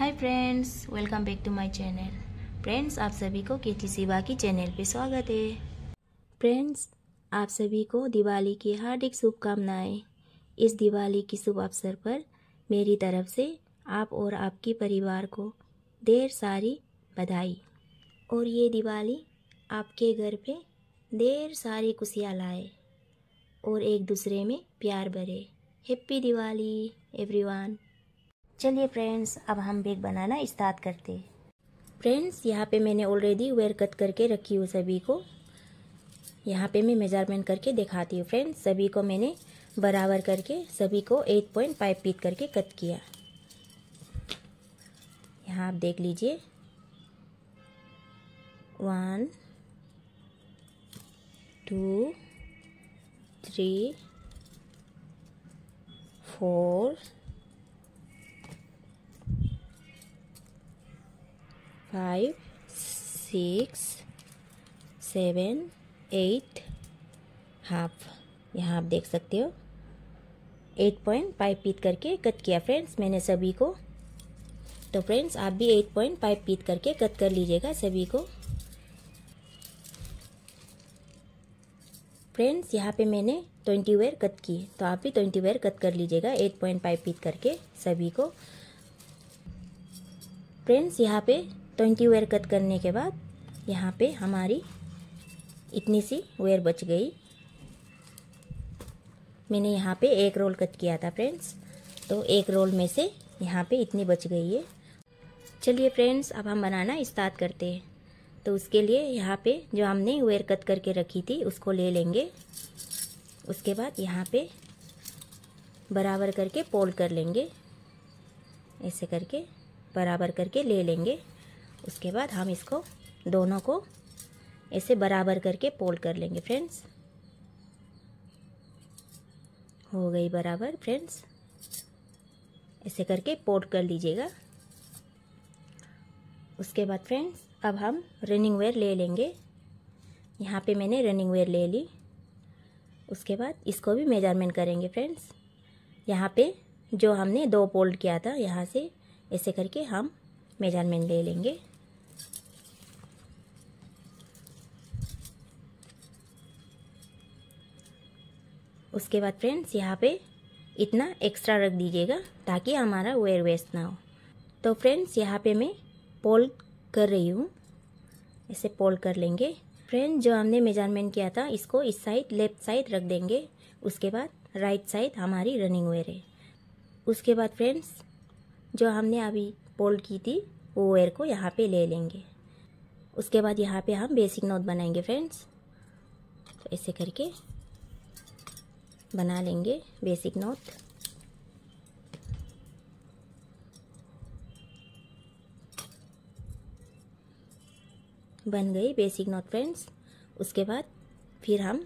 Hi friends, welcome back to my channel. Friends, आप सभी को केटी शिवा की चैनल पे स्वागत है। फ्रेंड्स, आप सभी को दिवाली की हार्दिक शुभकामनाएं। इस दिवाली की शुभ अवसर पर मेरी तरफ से आप और आपके परिवार को ढेर सारी बधाई, और ये दिवाली आपके घर पे ढेर सारी खुशियाँ लाए और एक दूसरे में प्यार भरे। Happy Diwali everyone. चलिए फ्रेंड्स, अब हम बैग बनाना स्टार्ट करते हैं। फ्रेंड्स, यहाँ पे मैंने ऑलरेडी वेयर कट करके रखी हूँ सभी को। यहाँ पे मैं मेजरमेंट करके दिखाती हूँ। फ्रेंड्स, सभी को मैंने बराबर करके सभी को 8.5 फीट करके कट किया। यहाँ आप देख लीजिए, 1 2 3 4 5 6 7 8 हाफ। यहाँ आप देख सकते हो 8.5 फीट करके कट किया फ्रेंड्स मैंने सभी को। तो फ्रेंड्स, आप भी 8.5 फीट करके कट कर लीजिएगा सभी को। फ्रेंड्स, यहाँ पे मैंने 20 वेयर कट किए, तो आप भी 20 वेयर कट कर लीजिएगा 8.5 फीट करके सभी को। फ्रेंड्स, यहाँ पे 20 वेयर कट करने के बाद यहाँ पे हमारी इतनी सी वेयर बच गई। मैंने यहाँ पे एक रोल कट किया था फ्रेंड्स, तो एक रोल में से यहाँ पे इतनी बच गई है। चलिए फ्रेंड्स, अब हम बनाना स्टार्ट करते हैं। तो उसके लिए यहाँ पे जो हमने वेयर कट करके रखी थी उसको ले लेंगे। उसके बाद यहाँ पे बराबर करके फोल्ड कर लेंगे, ऐसे करके बराबर करके ले लेंगे। उसके बाद हम इसको दोनों को ऐसे बराबर करके फोल्ड कर लेंगे। फ्रेंड्स, हो गई बराबर। फ्रेंड्स, ऐसे करके फोल्ड कर लीजिएगा। उसके बाद फ्रेंड्स, अब हम रनिंग वेयर ले लेंगे। यहाँ पे मैंने रनिंग वेयर ले ली। उसके बाद इसको भी मेजरमेंट करेंगे। फ्रेंड्स, यहाँ पे जो हमने दो फोल्ड किया था यहाँ से ऐसे करके हम मेजरमेंट ले लेंगे। उसके बाद फ्रेंड्स, यहाँ पे इतना एक्स्ट्रा रख दीजिएगा ताकि हमारा वेयर वेस्ट ना हो। तो फ्रेंड्स, यहाँ पे मैं फोल्ड कर रही हूँ, ऐसे फोल्ड कर लेंगे। फ्रेंड्स, जो हमने मेजरमेंट किया था इसको इस साइड लेफ्ट साइड रख देंगे। उसके बाद राइट साइड हमारी रनिंग वेयर है। उसके बाद फ्रेंड्स, जो हमने अभी फोल्ड की थी वो वेयर को यहाँ पे ले लेंगे। उसके बाद यहाँ पे हम बेसिक नोट बनाएंगे। फ्रेंड्स, तो ऐसे करके बना लेंगे बेसिक नोट। बन गई बेसिक नोट फ्रेंड्स। उसके बाद फिर हम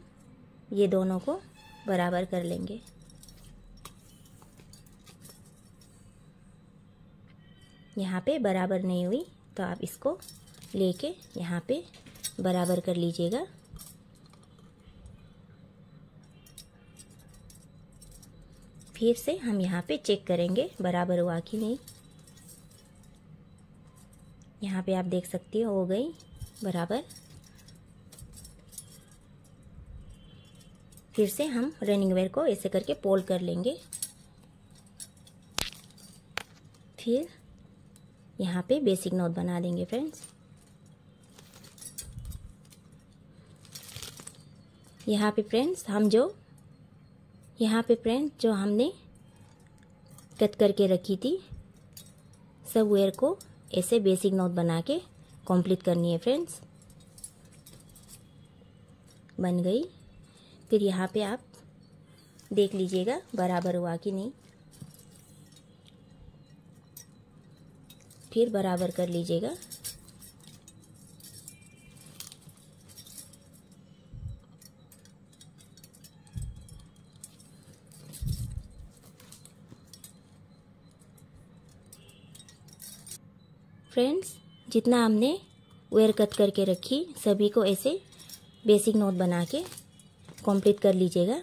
ये दोनों को बराबर कर लेंगे। यहाँ पे बराबर नहीं हुई तो आप इसको लेके यहाँ पे बराबर कर लीजिएगा। फिर से हम यहाँ पे चेक करेंगे बराबर हुआ कि नहीं। यहाँ पे आप देख सकते हो गई बराबर। फिर से हम रनिंग वेयर को ऐसे करके फोल्ड कर लेंगे। फिर यहाँ पे बेसिक नोट बना देंगे। फ्रेंड्स, यहाँ पे फ्रेंड्स जो हमने कट करके रखी थी सब वेयर को ऐसे बेसिक नोट बना के कंप्लीट करनी है। फ्रेंड्स, बन गई। फिर यहाँ पे आप देख लीजिएगा बराबर हुआ कि नहीं। फिर बराबर कर लीजिएगा। फ्रेंड्स, जितना हमने वेयर कट करके रखी सभी को ऐसे बेसिक नोट बना के कंप्लीट कर लीजिएगा।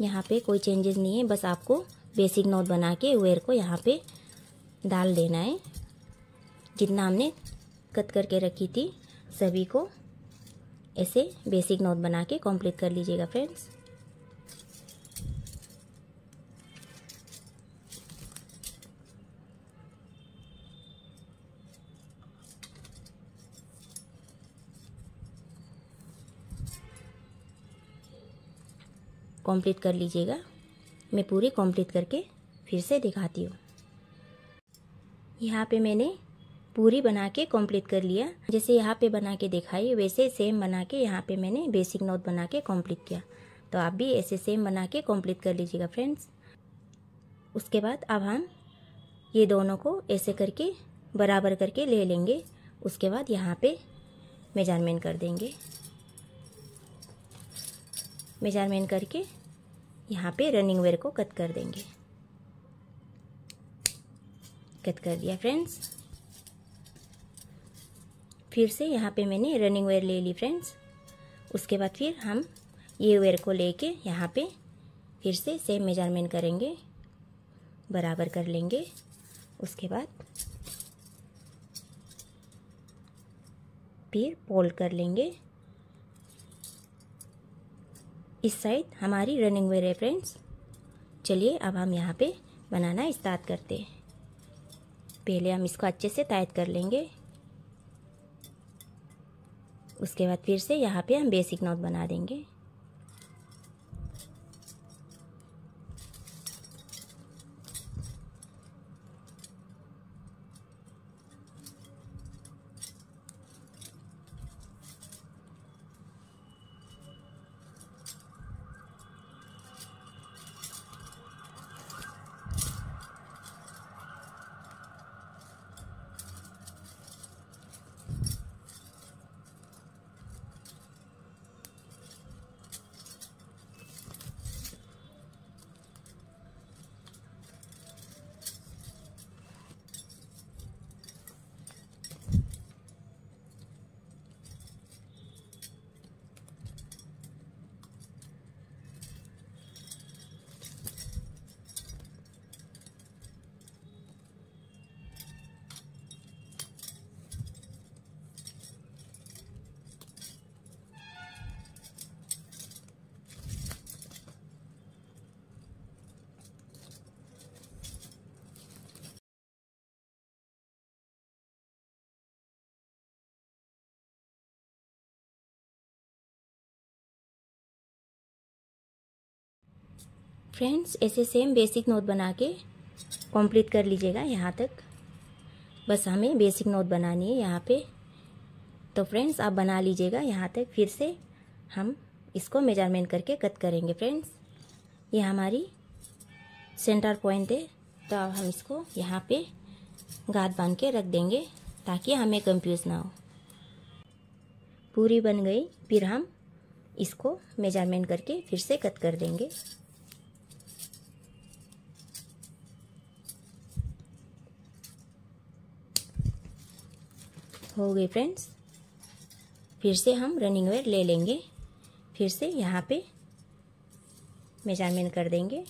यहाँ पे कोई चेंजेस नहीं है, बस आपको बेसिक नोट बना के वेयर को यहाँ पे डाल देना है, जितना हमने कट करके रखी थी सभी को। ऐसे बेसिक नोट बना के कंप्लीट कर लीजिएगा फ्रेंड्स। कंप्लीट कर लीजिएगा, मैं पूरी कंप्लीट करके फिर से दिखाती हूँ। यहाँ पे मैंने पूरी बना के कंप्लीट कर लिया, जैसे यहाँ पे बना के दिखाई वैसे सेम बना के यहाँ पे मैंने बेसिक नोट बना के कंप्लीट किया। तो आप भी ऐसे सेम बना के कंप्लीट कर लीजिएगा फ्रेंड्स। उसके बाद अब हम ये दोनों को ऐसे करके बराबर करके ले लेंगे, उसके बाद यहाँ पे मेजरमेंट कर देंगे। मेजरमेंट करके यहाँ पे रनिंग वेयर को कट कर देंगे। कट कर दिया फ्रेंड्स। फिर से यहाँ पे मैंने रनिंग वेयर ले ली फ्रेंड्स। उसके बाद फिर हम ये वेयर को लेके यहाँ पे फिर से सेम मेजरमेंट करेंगे, बराबर कर लेंगे। उसके बाद फिर फोल्ड कर लेंगे। इस साइड हमारी रनिंग वेयर है फ्रेंड्स। चलिए अब हम यहाँ पे बनाना स्टार्ट करते हैं। पहले हम इसको अच्छे से टाइट कर लेंगे, उसके बाद फिर से यहाँ पे हम बेसिक नॉट बना देंगे। फ्रेंड्स ऐसे सेम बेसिक नोट बना के कंप्लीट कर लीजिएगा। यहाँ तक बस हमें बेसिक नोट बनानी है यहाँ पे। तो फ्रेंड्स आप बना लीजिएगा यहाँ तक। फिर से हम इसको मेजरमेंट करके कट करेंगे फ्रेंड्स। ये हमारी सेंटर पॉइंट है, तो अब हम इसको यहाँ पे गाँठ बांध के रख देंगे ताकि हमें कंफ्यूज ना हो। पूरी बन गई, फिर हम इसको मेजरमेंट करके फिर से कट कर देंगे। हो गई फ्रेंड्स। फिर से हम रनिंग वेयर ले लेंगे, फिर से यहाँ पे मेजरमेंट कर देंगे।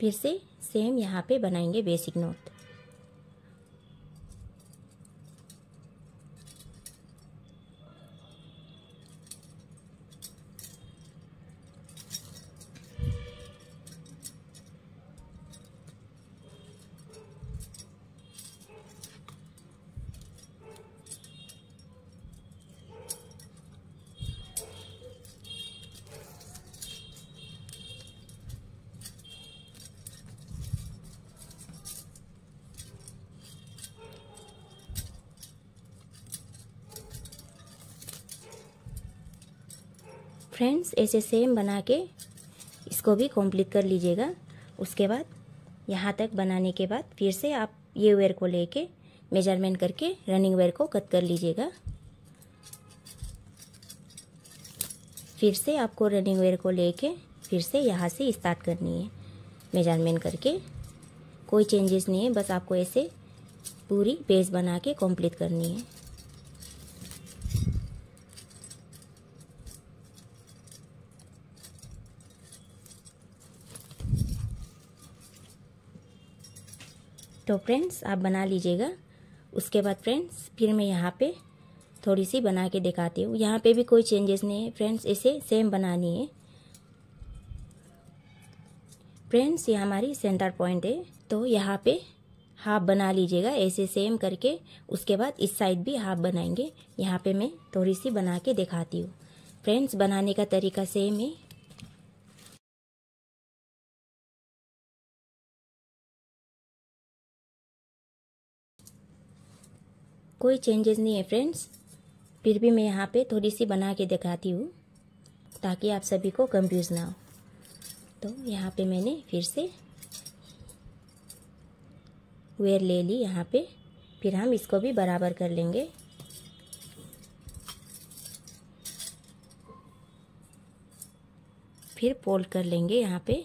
फिर से सेम यहाँ पे बनाएंगे बेसिक नोट। फ्रेंड्स ऐसे सेम बना के इसको भी कंप्लीट कर लीजिएगा। उसके बाद यहाँ तक बनाने के बाद फिर से आप ये वेयर को लेके मेजरमेंट करके रनिंग वेयर को कट कर लीजिएगा। फिर से आपको रनिंग वेयर को लेके फिर से यहाँ से स्टार्ट करनी है मेजरमेंट करके। कोई चेंजेस नहीं है, बस आपको ऐसे पूरी बेस बना के कंप्लीट करनी है। तो फ्रेंड्स आप बना लीजिएगा। उसके बाद फ्रेंड्स फिर मैं यहाँ पे थोड़ी सी बना के दिखाती हूँ। यहाँ पे भी कोई चेंजेस नहीं है फ्रेंड्स, इसे सेम बनानी है। फ्रेंड्स ये हमारी सेंटर पॉइंट है, तो यहाँ पे हाफ बना लीजिएगा ऐसे सेम करके। उसके बाद इस साइड भी हाफ बनाएंगे। यहाँ पे मैं थोड़ी सी बना के दिखाती हूँ। फ्रेंड्स बनाने का तरीका सेम है। कोई चेंजेस नहीं है फ्रेंड्स, फिर भी मैं यहाँ पे थोड़ी सी बना के दिखाती हूँ ताकि आप सभी को कंफ्यूज ना हो। तो यहाँ पे मैंने फिर से वेयर ले ली यहाँ पे। फिर हम इसको भी बराबर कर लेंगे। फिर फोल्ड कर लेंगे यहाँ पे।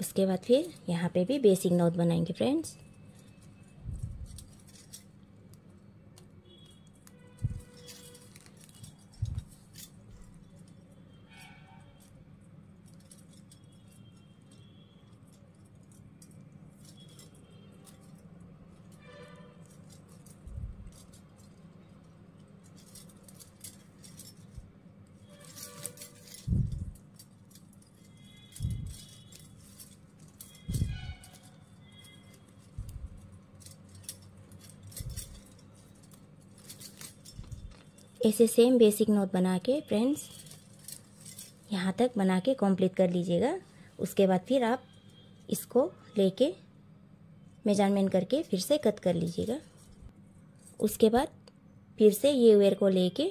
उसके बाद फिर यहाँ पे भी बेसिक नोट बनाएंगे फ्रेंड्स। ऐसे सेम बेसिक नोट बना के फ्रेंड्स यहाँ तक बना के कंप्लीट कर लीजिएगा। उसके बाद फिर आप इसको लेके मेजरमेंट करके फिर से कट कर लीजिएगा। उसके बाद फिर से ये वेयर को लेके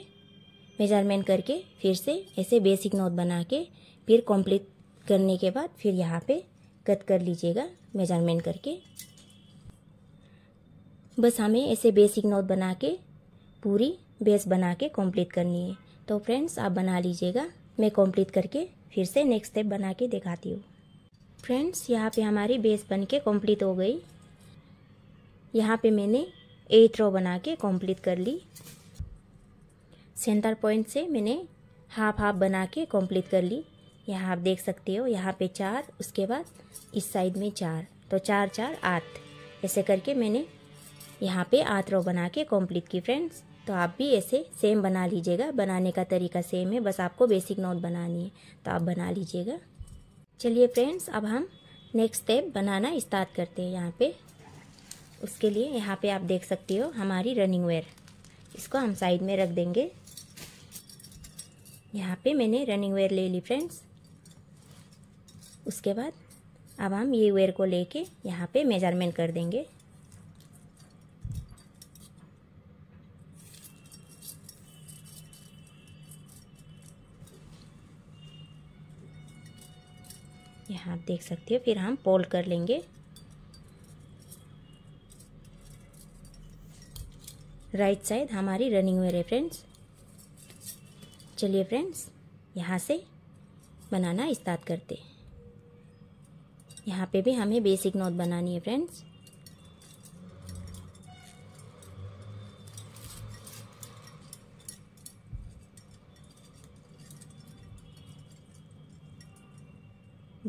मेजरमेंट करके फिर से ऐसे बेसिक नोट बना के फिर कंप्लीट करने के बाद फिर यहाँ पे कट कर लीजिएगा मेजरमेंट करके। बस हमें ऐसे बेसिक नोट बना के पूरी बेस बना के कंप्लीट करनी है। तो फ्रेंड्स आप बना लीजिएगा, मैं कंप्लीट करके फिर से नेक्स्ट स्टेप बना के दिखाती हूँ। फ्रेंड्स यहाँ पे हमारी बेस बन के कम्प्लीट हो गई। यहाँ पे मैंने 8 रो बना के कंप्लीट कर ली। सेंटर पॉइंट से मैंने हाफ हाफ बना के कंप्लीट कर ली। यहाँ आप देख सकते हो, यहाँ पे 4, उसके बाद इस साइड में 4, तो 4 4 8 ऐसे करके मैंने यहाँ पे 8 रो बना के कंप्लीट की। फ्रेंड्स तो आप भी ऐसे सेम बना लीजिएगा, बनाने का तरीका सेम है, बस आपको बेसिक नोट बनानी है, तो आप बना लीजिएगा। चलिए फ्रेंड्स अब हम नेक्स्ट स्टेप बनाना स्टार्ट करते हैं यहाँ पे। उसके लिए यहाँ पे आप देख सकते हो हमारी रनिंग वेयर, इसको हम साइड में रख देंगे। यहाँ पे मैंने रनिंग वेयर ले ली फ्रेंड्स। उसके बाद अब हम ये वेयर को लेके यहाँ पे मेजरमेंट कर देंगे। यहाँ आप देख सकते हो, फिर हम फोल्ड कर लेंगे। राइट साइड हमारी रनिंग वेयर है फ्रेंड्स। चलिए फ्रेंड्स यहाँ से बनाना स्टार्ट करते हैं। यहाँ पे भी हमें बेसिक नोट बनानी है फ्रेंड्स।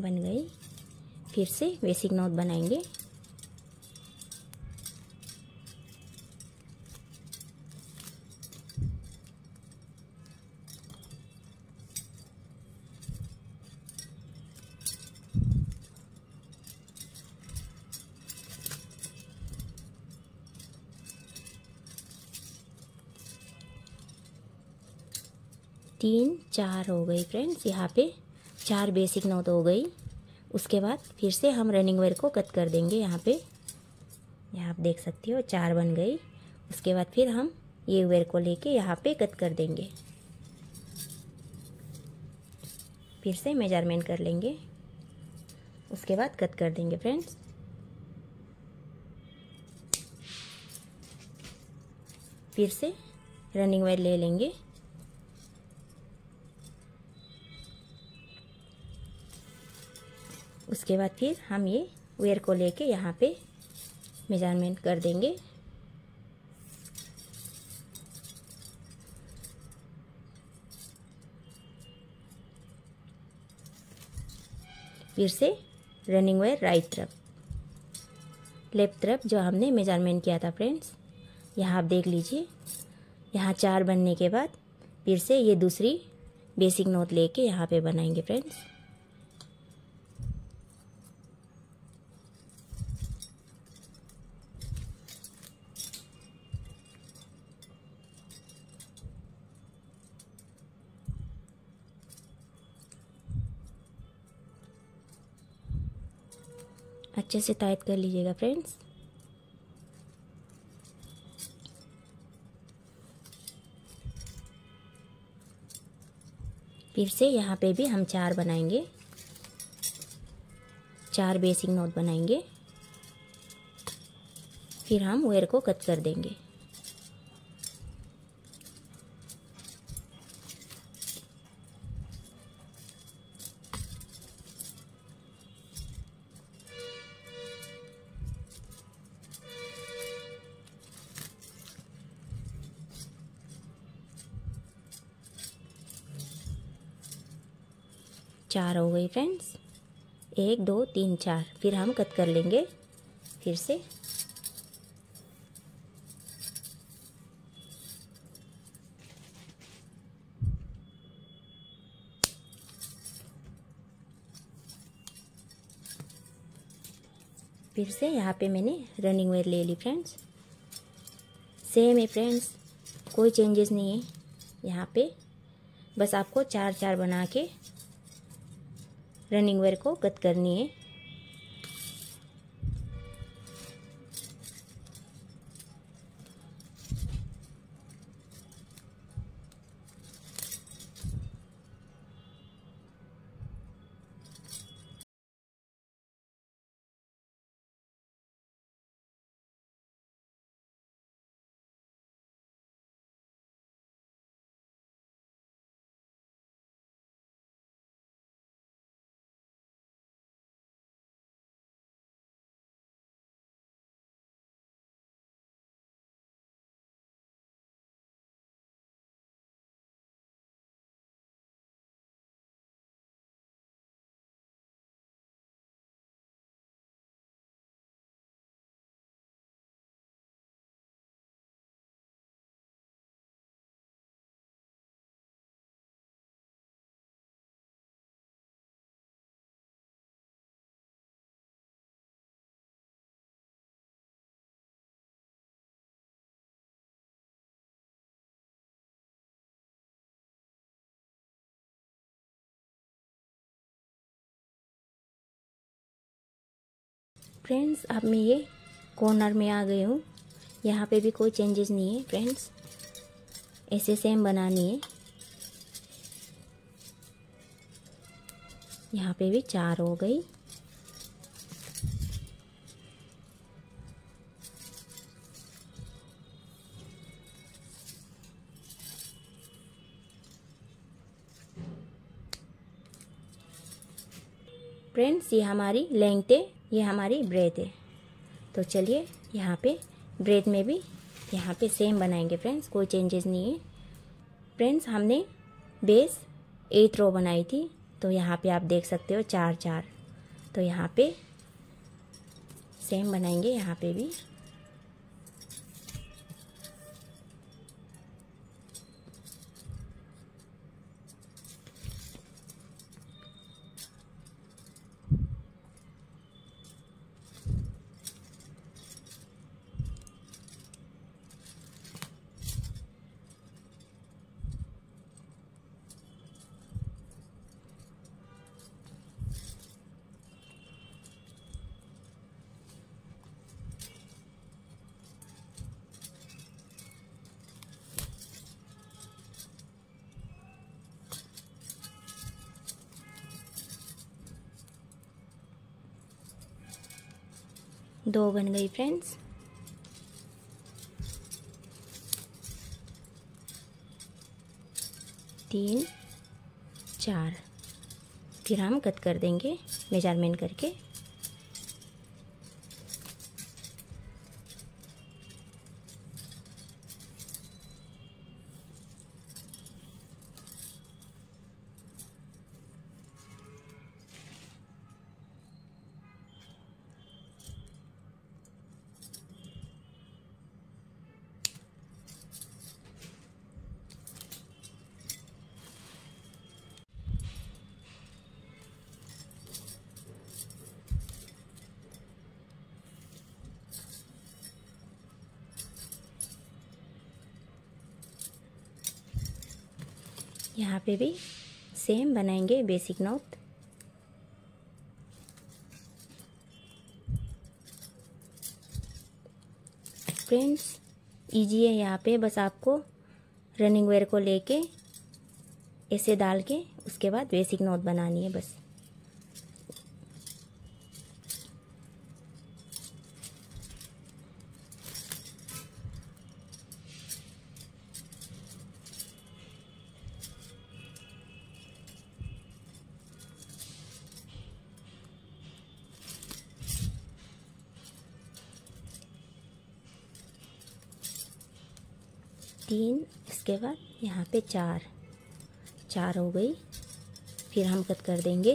बन गई, फिर से बेसिक नोट बनाएंगे। तीन 4 हो गई फ्रेंड्स, यहाँ पे 4 बेसिक नोट हो गई। उसके बाद फिर से हम रनिंग वेयर को कट कर देंगे यहाँ पे। यहाँ आप देख सकते हो 4 बन गई। उसके बाद फिर हम ये वेयर को लेके यहाँ पे कट कर देंगे। फिर से मेजरमेंट कर लेंगे, उसके बाद कट कर देंगे फ्रेंड्स। फिर से रनिंग वेयर ले लेंगे। उसके बाद फिर हम ये वेयर को लेके यहाँ पे मेजरमेंट कर देंगे। फिर से रनिंग वे राइट तरफ, लेफ्ट तरफ जो हमने मेजरमेंट किया था फ्रेंड्स, यहाँ आप देख लीजिए। यहाँ चार बनने के बाद फिर से ये दूसरी बेसिक नोट लेके यहाँ पे बनाएंगे फ्रेंड्स। अच्छे से टाइट कर लीजिएगा फ्रेंड्स। फिर से यहाँ पे भी हम चार बनाएंगे, चार बेसिक नोट बनाएंगे, फिर हम वेयर को कट कर देंगे। चार हो गई फ्रेंड्स, एक दो तीन चार, फिर हम कट कर लेंगे फिर से। यहाँ पे मैंने रनिंग वेयर ले ली फ्रेंड्स, सेम है फ्रेंड्स, कोई चेंजेस नहीं है। यहाँ पे बस आपको चार चार बना के रनिंग वेयर को कट करनी है। फ्रेंड्स अब मैं ये कॉर्नर में आ गई हूँ, यहाँ पे भी कोई चेंजेस नहीं है फ्रेंड्स, ऐसे सेम बनानी है। यहाँ पे भी चार हो गई। फ्रेंड्स ये हमारी लेंथ है, ये हमारी ब्रेथ है, तो चलिए यहाँ पे ब्रेथ में भी यहाँ पे सेम बनाएंगे फ्रेंड्स, कोई चेंजेस नहीं है। फ्रेंड्स हमने बेस 8 रो बनाई थी, तो यहाँ पे आप देख सकते हो चार चार, तो यहाँ पे सेम बनाएंगे। यहाँ पे भी दो बन गई फ्रेंड्स। तीन चार फिर हम कट कर देंगे मेजरमेंट करके। यहाँ पे भी सेम बनाएंगे बेसिक नोट। फ्रेंड्स ईजी है, यहाँ पे बस आपको रनिंग वेयर को लेके ऐसे डाल के उसके बाद बेसिक नोट बनानी है बस। तीन, इसके बाद यहाँ पे चार, चार हो गई। फिर हम कट कर देंगे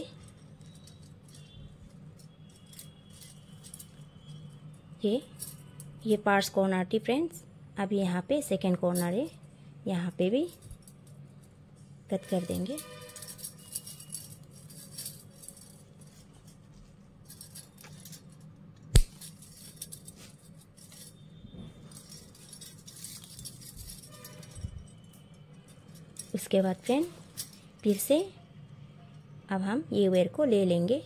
ये पार्ट्स कॉर्नर थी फ्रेंड्स। अब यहाँ पे सेकेंड कॉर्नर है, यहाँ पे भी कट कर देंगे। उसके बाद फ्रेंड फिर से अब हम ये वेयर को ले लेंगे।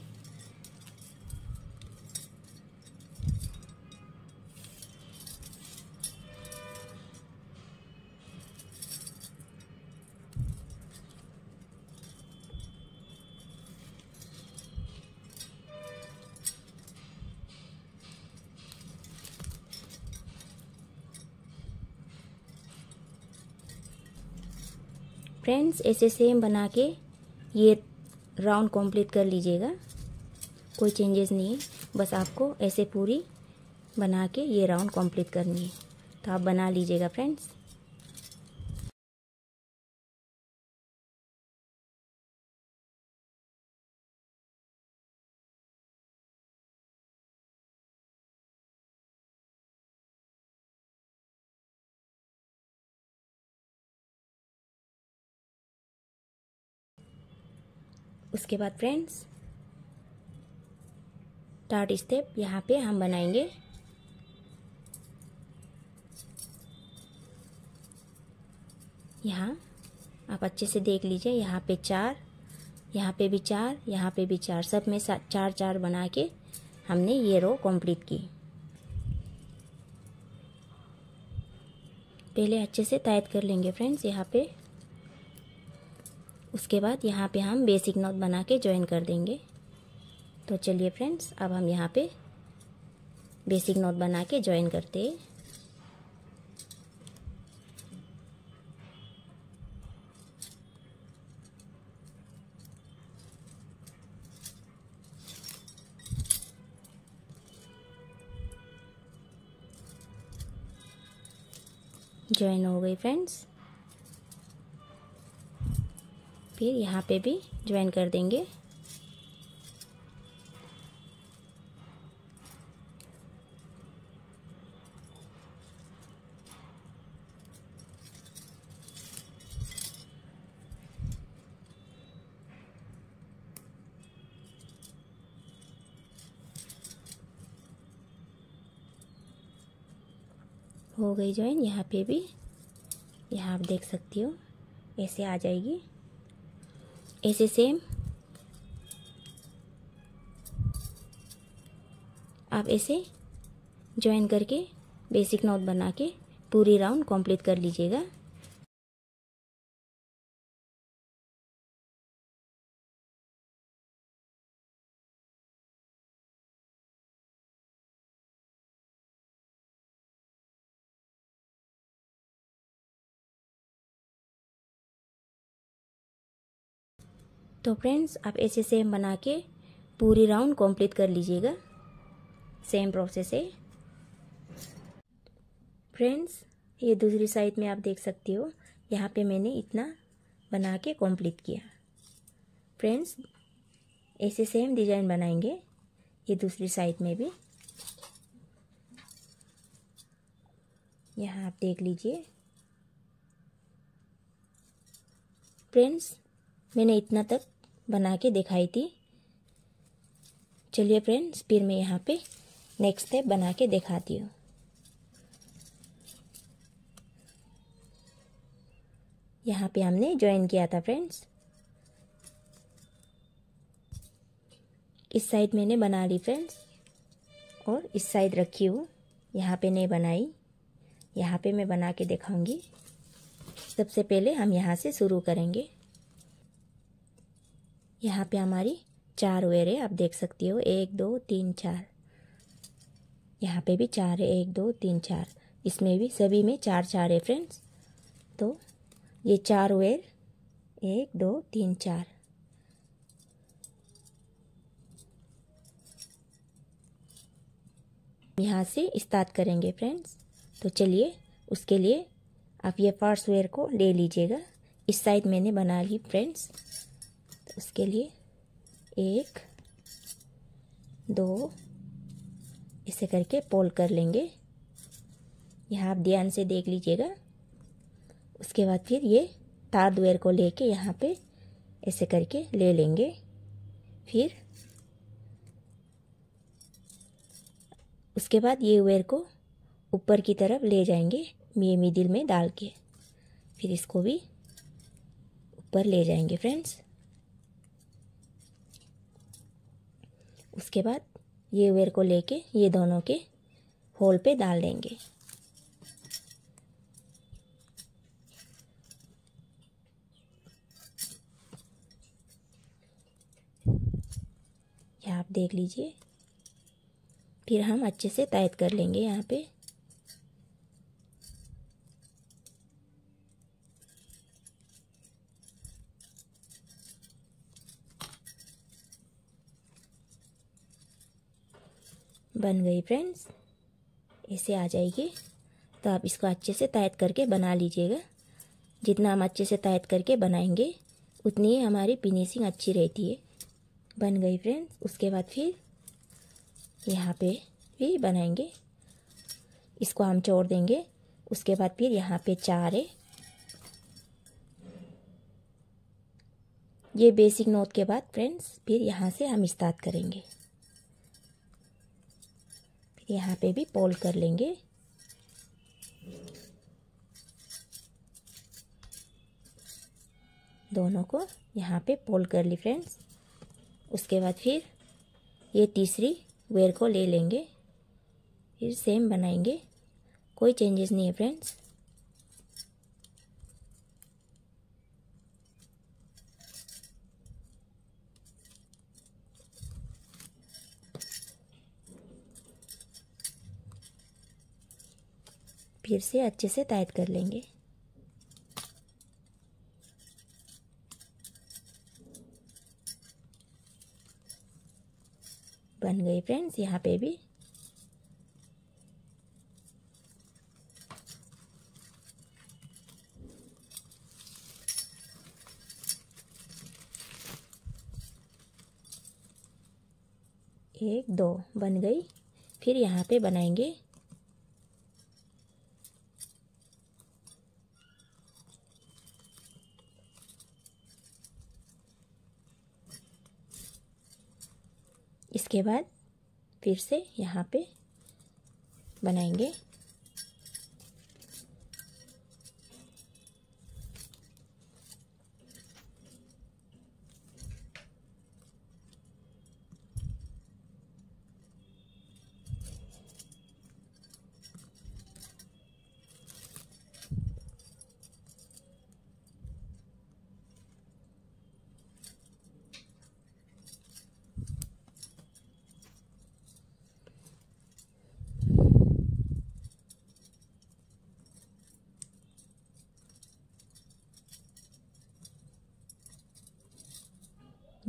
फ्रेंड्स ऐसे सेम बना के ये राउंड कंप्लीट कर लीजिएगा, कोई चेंजेस नहीं है, बस आपको ऐसे पूरी बना के ये राउंड कंप्लीट करनी है, तो आप बना लीजिएगा फ्रेंड्स। उसके बाद फ्रेंड्स थर्ड स्टेप यहाँ पे हम बनाएंगे यहाँ, आप अच्छे से देख लीजिए। यहाँ पे चार, यहाँ पे भी चार, यहाँ पे भी चार, सब में चार चार बना के हमने ये रो कंप्लीट की। पहले अच्छे से टाइट कर लेंगे फ्रेंड्स यहाँ पे, उसके बाद यहाँ पे हम बेसिक नोट बना के ज्वाइन कर देंगे। तो चलिए फ्रेंड्स अब हम यहाँ पे बेसिक नोट बना के ज्वाइन करते हैं। ज्वाइन हो गई फ्रेंड्स, फिर यहाँ पे भी ज्वाइन कर देंगे। हो गई ज्वाइन, यहाँ पे भी, यहाँ आप देख सकती हो ऐसे आ जाएगी। ऐसे सेम आप ऐसे ज्वाइन करके बेसिक नोट बना के पूरी राउंड कंप्लीट कर लीजिएगा। तो फ्रेंड्स आप ऐसे सेम बना के पूरी राउंड कंप्लीट कर लीजिएगा, सेम प्रोसेस है फ्रेंड्स। ये दूसरी साइड में आप देख सकती हो, यहाँ पे मैंने इतना बना के कंप्लीट किया। फ्रेंड्स ऐसे सेम डिज़ाइन बनाएंगे ये दूसरी साइड में भी, यहाँ आप देख लीजिए। फ्रेंड्स मैंने इतना तक बना के दिखाई थी। चलिए फ्रेंड्स फिर मैं यहाँ पे नेक्स्ट स्टेप बना के दिखाती हूँ। यहाँ पे हमने ज्वाइन किया था फ्रेंड्स। इस साइड मैंने बना ली फ्रेंड्स और इस साइड रखी हूँ, यहाँ पे नहीं बनाई, यहाँ पे मैं बना के दिखाऊंगी। सबसे पहले हम यहाँ से शुरू करेंगे। यहाँ पे हमारी चार वेरे आप देख सकती हो, 1 2 3 4, यहाँ पे भी चार है, 1 2 3 4, इसमें भी सभी में चार चार है फ्रेंड्स। तो ये चार वेर 1 2 3 4, यहाँ से स्टार्ट करेंगे फ्रेंड्स। तो चलिए उसके लिए आप ये फर्स्ट वेयर को ले लीजिएगा, इस साइड मैंने बना ली फ्रेंड्स। तो उसके लिए 1 2 ऐसे करके फोल्ड कर लेंगे, यहाँ आप ध्यान से देख लीजिएगा। उसके बाद फिर ये थर्ड वेयर को लेके यहाँ पे ऐसे करके ले लेंगे। फिर उसके बाद ये वेयर को ऊपर की तरफ ले जाएंगे, ये मिडिल में डाल के, फिर इसको भी ऊपर ले जाएंगे फ्रेंड्स। उसके बाद ये वेयर को लेके ये दोनों के होल पे डाल देंगे। यह आप देख लीजिए, फिर हम अच्छे से टाइट कर लेंगे यहाँ पे। बन गई फ्रेंड्स, ऐसे आ जाएगी। तो आप इसको अच्छे से टाइट करके बना लीजिएगा। जितना हम अच्छे से टाइट करके बनाएंगे उतनी ही हमारी फिनिशिंग अच्छी रहती है। बन गई फ्रेंड्स। उसके बाद फिर यहाँ पे भी बनाएंगे, इसको हम छोड़ देंगे। उसके बाद फिर यहाँ पे चार है, ये बेसिक नोट के बाद फ्रेंड्स फिर यहाँ से हम स्टार्ट करेंगे। फिर यहाँ पे भी फोल्ड कर लेंगे। दोनों को यहाँ पे फोल्ड कर ली फ्रेंड्स। उसके बाद फिर ये तीसरी वेयर को ले लेंगे, फिर सेम बनाएंगे, कोई चेंजेस नहीं है फ्रेंड्स। फिर से अच्छे से टाइट कर लेंगे। बन गई फ्रेंड्स यहाँ पे भी। एक दो बन गई। फिर यहाँ पे बनाएंगे, इसके बाद फिर से यहाँ पे बनाएंगे।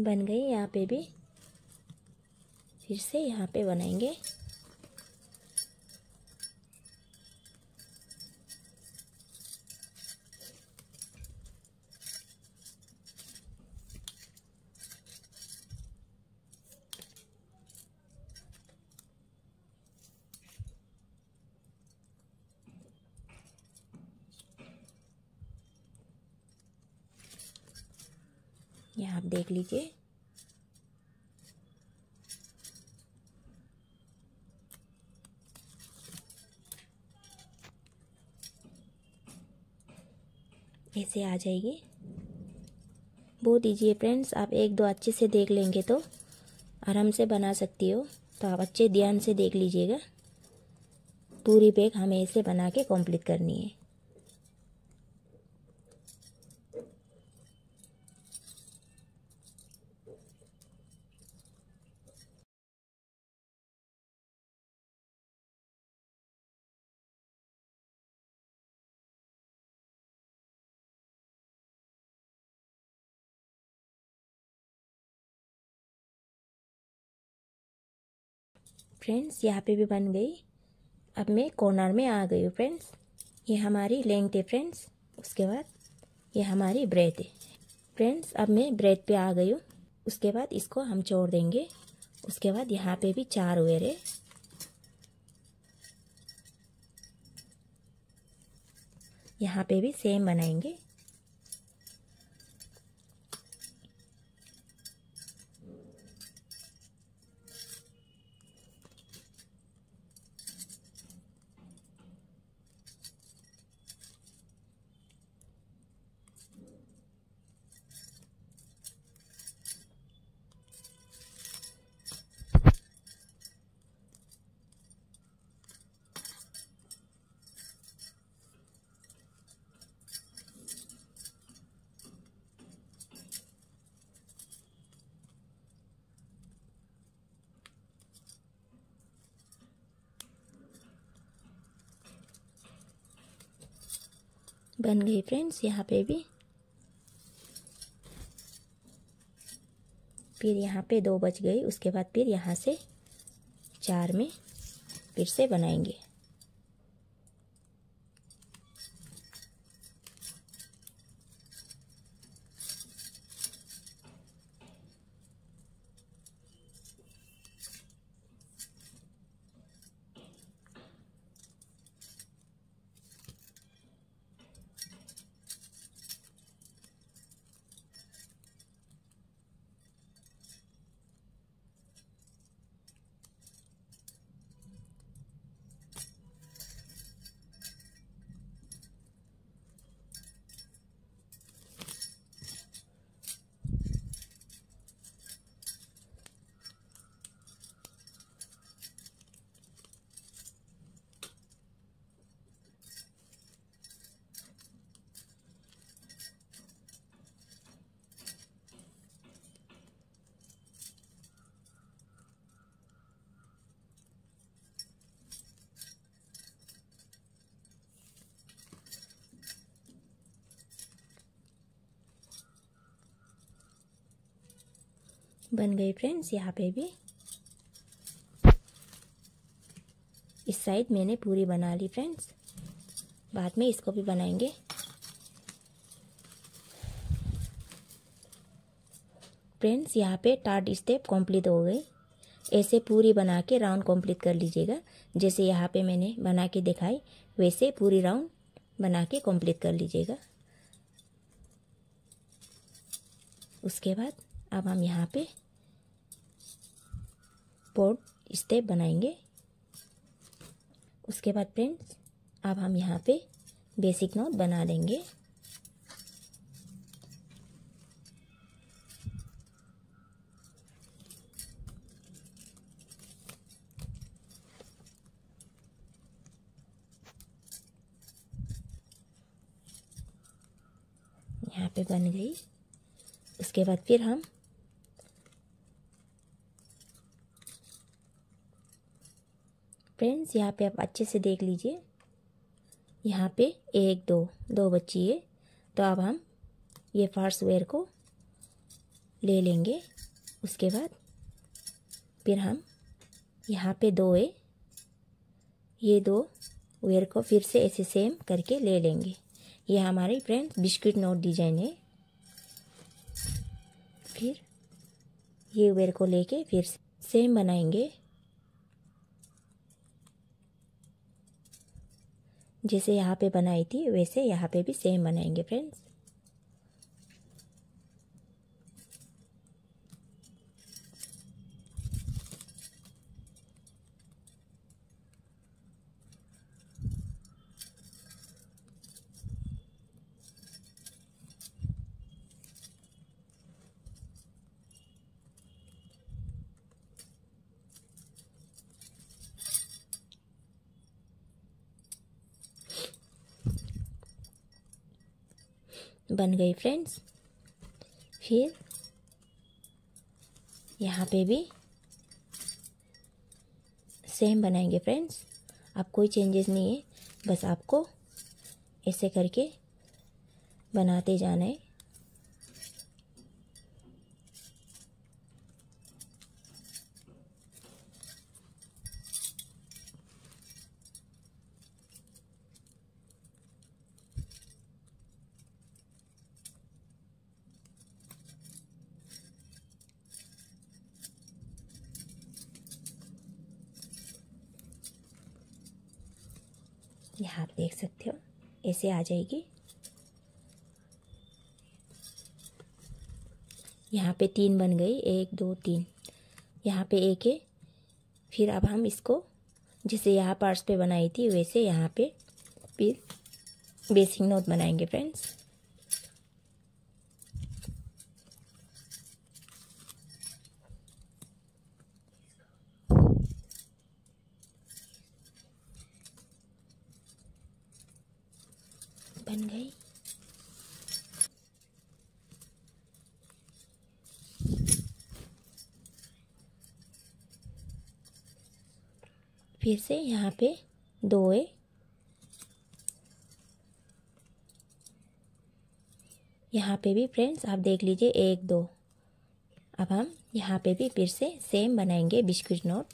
बन गई यहाँ पे भी। फिर से यहाँ पे बनाएंगे। यहाँ आप देख लीजिए। ऐसे आ जाएगी। बो दीजिए फ्रेंड्स, आप एक दो अच्छे से देख लेंगे तो आराम से बना सकती हो, तो आप अच्छे ध्यान से देख लीजिएगा। पूरी बैग हमें ऐसे बना के कंप्लीट करनी है। फ्रेंड्स यहाँ पे भी बन गई। अब मैं कॉर्नर में आ गई हूँ फ्रेंड्स। ये हमारी लेंथ है फ्रेंड्स, उसके बाद ये हमारी ब्रेथ है फ्रेंड्स। अब मैं ब्रेथ पे आ गई हूँ। उसके बाद इसको हम छोड़ देंगे। उसके बाद यहाँ पे भी चार वेयर है। यहाँ पे भी सेम बनाएंगे। बन गई फ्रेंड्स यहाँ पे भी। फिर यहाँ पे दो बच गई। उसके बाद फिर यहाँ से चार में फिर से बनाएंगे। बन गई फ्रेंड्स यहाँ पे भी। इस साइड मैंने पूरी बना ली फ्रेंड्स, बाद में इसको भी बनाएंगे। फ्रेंड्स यहाँ पे थर्ड स्टेप कंप्लीट हो गई। ऐसे पूरी बना के राउंड कंप्लीट कर लीजिएगा। जैसे यहाँ पे मैंने बना के दिखाई वैसे पूरी राउंड बना के कंप्लीट कर लीजिएगा। उसके बाद अब हम यहाँ पे फोर्थ स्टेप बनाएंगे। उसके बाद फ्रेंड्स अब हम यहाँ पे बेसिक नोट बना लेंगे। यहाँ पे बन गई। उसके बाद फिर हम फ्रेंड्स यहाँ पे आप अच्छे से देख लीजिए। यहाँ पे एक दो बच्ची है, तो अब हम ये फर्स्ट वेयर को ले लेंगे। उसके बाद फिर हम यहाँ पे दो है, ये दो वेयर को फिर से ऐसे सेम करके ले लेंगे। ये हमारी फ्रेंड्स बिस्किट नोट डिजाइन है। फिर ये वेयर को लेके फिर सेम बनाएंगे। जैसे यहाँ पे बनाई थी वैसे यहाँ पे भी सेम बनाएंगे फ्रेंड्स। बन गई फ्रेंड्स। फिर यहाँ पे भी सेम बनाएंगे फ्रेंड्स, अब कोई चेंजेस नहीं है, बस आपको ऐसे करके बनाते जाना है। यहाँ आप देख सकते हो ऐसे आ जाएगी। यहाँ पे 3 बन गई, 1 2 3 यहाँ पे 1 है। फिर अब हम इसको जैसे यहाँ पार्ट्स पे बनाई थी वैसे यहाँ पे फिर बेसिक नोट बनाएंगे फ्रेंड्स। बन गई। फिर से यहाँ पे 2 है, यहाँ पे भी फ्रेंड्स आप देख लीजिए 1 2। अब हम यहाँ पे भी फिर से सेम बनाएंगे बिस्किट नोट।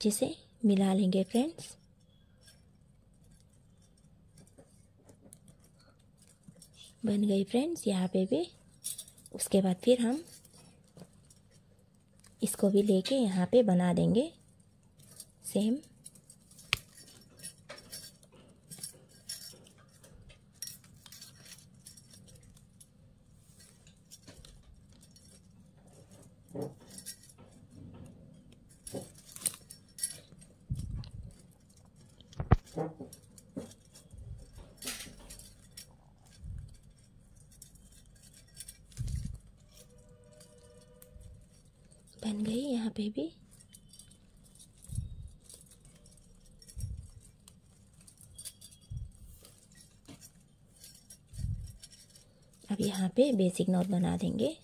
अच्छे से मिला लेंगे फ्रेंड्स। बन गई फ्रेंड्स यहाँ पे भी। उसके बाद फिर हम इसको भी लेके यहाँ पे बना देंगे सेम। बन गई यहाँ पे भी। अब यहाँ पे बेसिक नोट बना देंगे।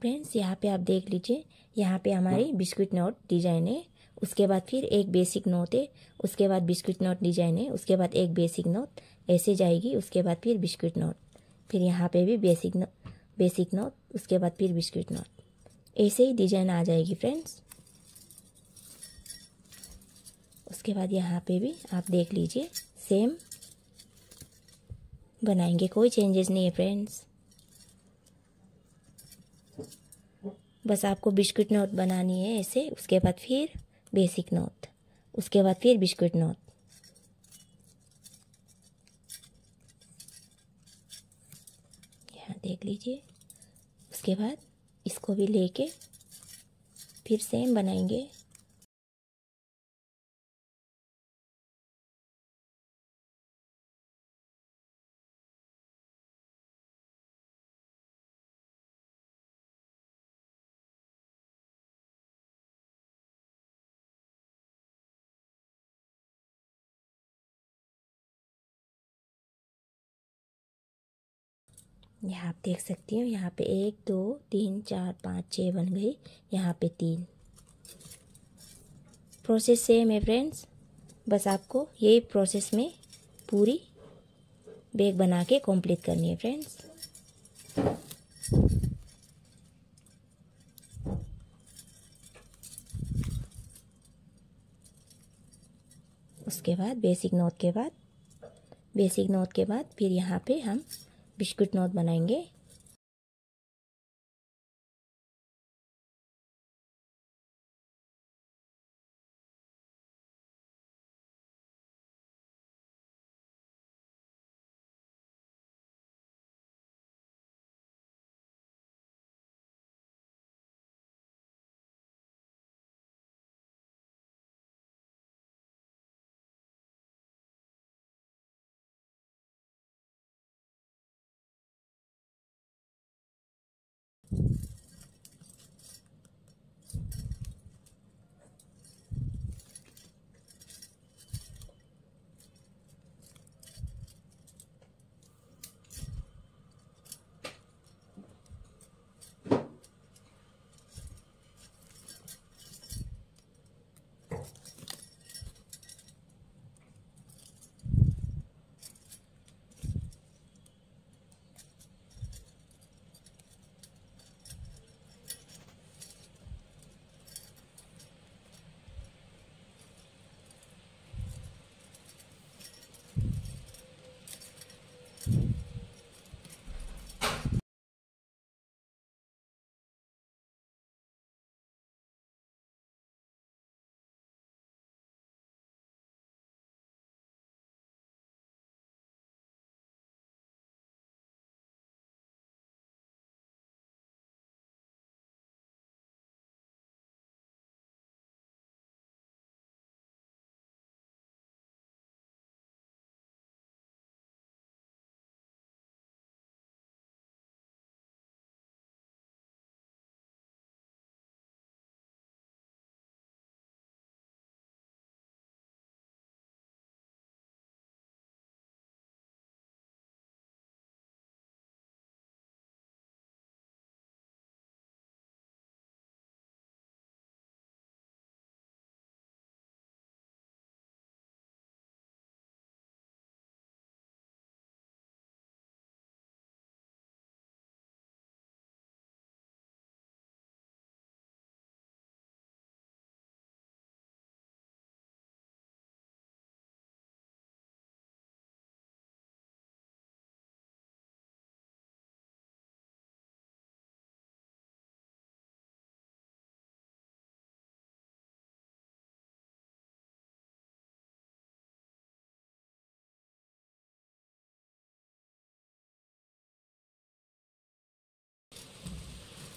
फ्रेंड्स यहाँ पे आप देख लीजिए, यहाँ पे हमारी बिस्किट नोट डिजाइन है, उसके बाद फिर एक बेसिक नोट है, उसके बाद बिस्किट नोट डिजाइन है, उसके बाद एक बेसिक नोट ऐसे जाएगी, उसके बाद फिर बिस्किट नोट, फिर यहाँ पे भी बेसिक नोट उसके बाद फिर बिस्किट नोट, ऐसे ही डिजाइन आ जाएगी फ्रेंड्स। उसके बाद यहाँ पे भी आप देख लीजिए सेम बनाएंगे, कोई चेंजेस नहीं है फ्रेंड्स। बस आपको बिस्किट नोट बनानी है ऐसे, उसके बाद फिर बेसिक नोट, उसके बाद फिर बिस्किट नोट। यहाँ देख लीजिए। उसके बाद इसको भी लेके फिर सेम बनाएंगे। यहाँ आप देख सकती हो यहाँ पे 1 2 3 4 5 6 बन गई, यहाँ पे 3। प्रोसेस सेम है फ्रेंड्स, बस आपको यही प्रोसेस में पूरी बैग बना के कंप्लीट करनी है फ्रेंड्स। उसके बाद बेसिक नोट के बाद फिर यहाँ पे हम बिस्किट नोट बनाएंगे।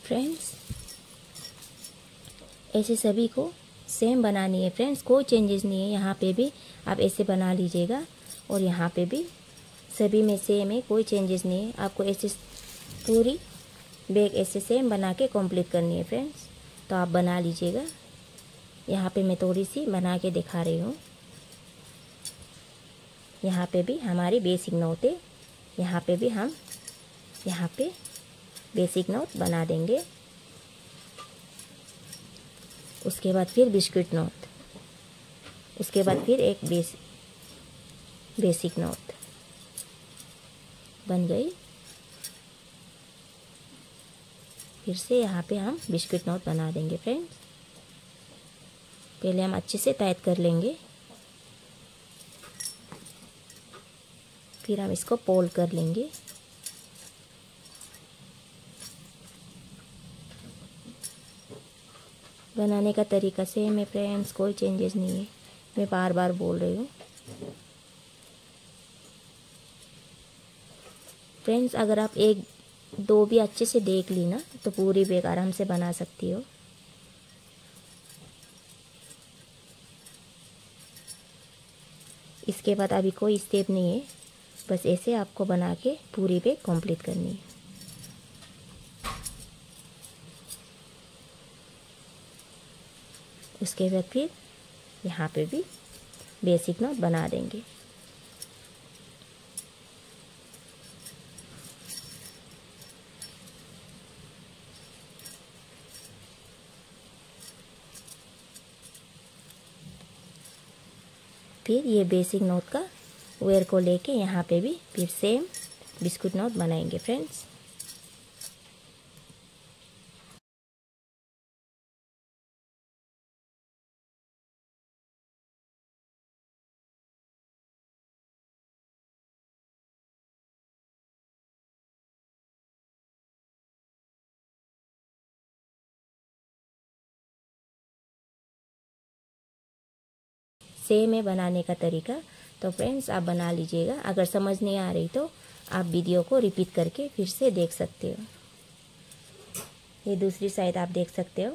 फ्रेंड्स ऐसे सभी को सेम बनानी है फ्रेंड्स, कोई चेंजेस नहीं है। यहाँ पे भी आप ऐसे बना लीजिएगा और यहाँ पे भी सभी में सेम है, कोई चेंजेस नहीं है। आपको ऐसे पूरी बैग ऐसे सेम बना के कंप्लीट करनी है फ्रेंड्स, तो आप बना लीजिएगा। यहाँ पे मैं थोड़ी सी बना के दिखा रही हूँ। यहाँ पे भी हमारी बेसिक नोट है, यहाँ पे भी हम यहाँ पे बेसिक नोट बना देंगे। उसके बाद फिर बिस्किट नोट, उसके बाद फिर एक बेसिक नोट बन गई। फिर से यहाँ पे हम बिस्किट नोट बना देंगे फ्रेंड्स। पहले हम अच्छे से टाइट कर लेंगे, फिर हम इसको फोल्ड कर लेंगे। बनाने का तरीका सेम है फ्रेंड्स, कोई चेंजेस नहीं है, मैं बार बार बोल रही हूँ फ्रेंड्स। अगर आप एक दो भी अच्छे से देख ली ना तो पूरी बैग आराम से बना सकती हो। इसके बाद अभी कोई स्टेप नहीं है, बस ऐसे आपको बना के पूरी बैग कंप्लीट करनी है। उसके बाद फिर यहाँ पे भी बेसिक नोट बना देंगे। फिर ये बेसिक नोट का वेयर को लेके यहाँ पे भी फिर सेम बिस्कुट नोट बनाएंगे फ्रेंड्स। सेम है बनाने का तरीका, तो फ्रेंड्स आप बना लीजिएगा। अगर समझ नहीं आ रही तो आप वीडियो को रिपीट करके फिर से देख सकते हो। ये दूसरी साइड आप देख सकते हो,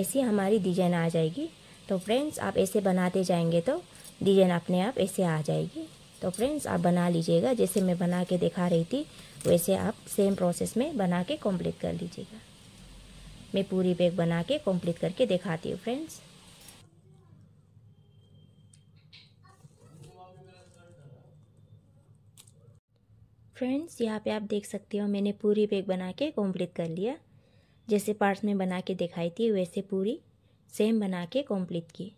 ऐसी हमारी डिजाइन आ जाएगी। तो फ्रेंड्स आप ऐसे बनाते जाएंगे तो डिजाइन अपने आप ऐसे आ जाएगी। तो फ्रेंड्स आप बना लीजिएगा, जैसे मैं बना के दिखा रही थी वैसे आप सेम प्रोसेस में बना के कम्प्लीट कर लीजिएगा। मैं पूरी बैग बना के कम्प्लीट करके दिखाती हूँ फ्रेंड्स। फ्रेंड्स यहाँ पे आप देख सकते हो मैंने पूरी बैग बना के कंप्लीट कर लिया। जैसे पार्ट्स में बना के दिखाई थी वैसे पूरी सेम बना के कंप्लीट की।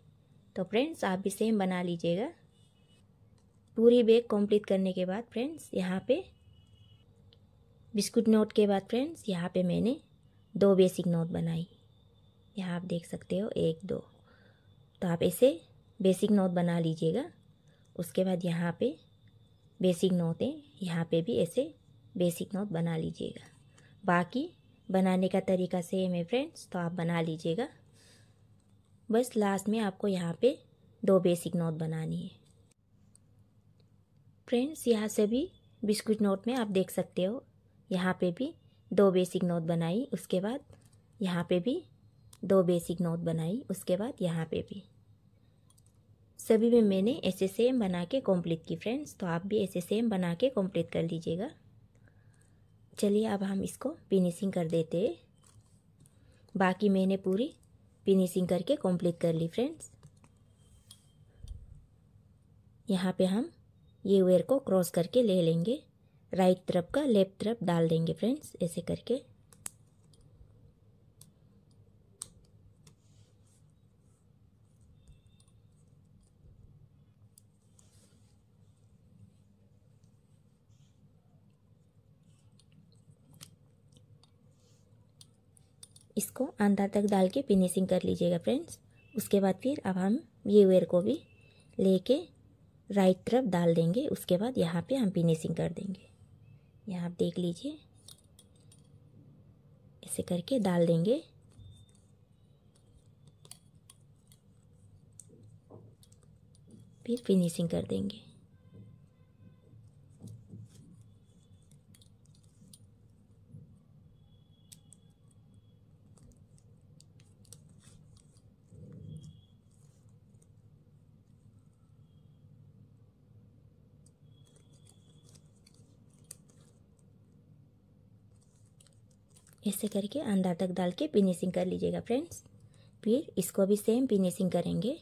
तो फ्रेंड्स आप भी सेम बना लीजिएगा। पूरी बैग कंप्लीट करने के बाद फ्रेंड्स यहाँ पे बिस्कुट नोट के बाद फ्रेंड्स यहाँ पे मैंने दो बेसिक नोट बनाई। यहाँ आप देख सकते हो एक दो, तो आप ऐसे बेसिक नोट बना लीजिएगा। उसके बाद यहाँ पे बेसिक नोट है, यहाँ पे भी ऐसे बेसिक नोट बना लीजिएगा। बाकी बनाने का तरीका सेम है फ्रेंड्स, तो आप बना लीजिएगा। बस लास्ट में आपको यहाँ पे दो बेसिक नोट बनानी है फ्रेंड्स। यहाँ सभी बिस्कुट नोट में आप देख सकते हो यहाँ पे भी दो बेसिक नोट बनाई, उसके बाद यहाँ पे भी दो बेसिक नोट बनाई, उसके बाद यहाँ पे भी सभी में मैंने ऐसे सेम बना के कंप्लीट की फ्रेंड्स। तो आप भी ऐसे सेम बना के कंप्लीट कर लीजिएगा। चलिए अब हम इसको फिनिशिंग कर देते हैं। बाकी मैंने पूरी फिनिशिंग करके कंप्लीट कर ली फ्रेंड्स। यहाँ पे हम ये वेयर को क्रॉस करके ले लेंगे, राइट तरफ का लेफ्ट तरफ डाल देंगे फ्रेंड्स, ऐसे करके। इसको अंदर तक डाल के फिनिशिंग कर लीजिएगा फ्रेंड्स। उसके बाद फिर अब हम ये वेयर को भी लेके राइट तरफ डाल देंगे, उसके बाद यहाँ पे हम फिनिशिंग कर देंगे। यहाँ आप देख लीजिए ऐसे करके डाल देंगे। फिर फिनिशिंग कर देंगे। ऐसे करके अंदर तक डाल के फिनिशिंग कर लीजिएगा फ्रेंड्स। फिर इसको भी सेम फिनिशिंग करेंगे।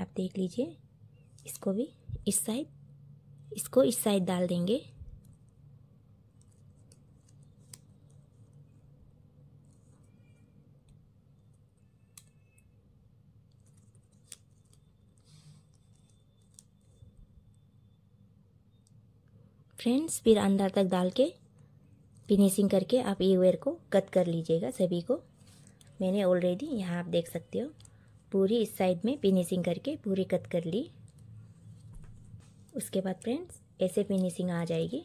आप देख लीजिए, इसको भी इस साइड डाल देंगे। फ्रेंड्स फिर अंदर तक डाल के फिनिशिंग करके आप ये वेयर को कट कर लीजिएगा सभी को। मैंने ऑलरेडी यहाँ आप देख सकते हो पूरी इस साइड में फिनिशिंग करके पूरी कट कर ली। उसके बाद फ्रेंड्स ऐसे फिनिशिंग आ जाएगी।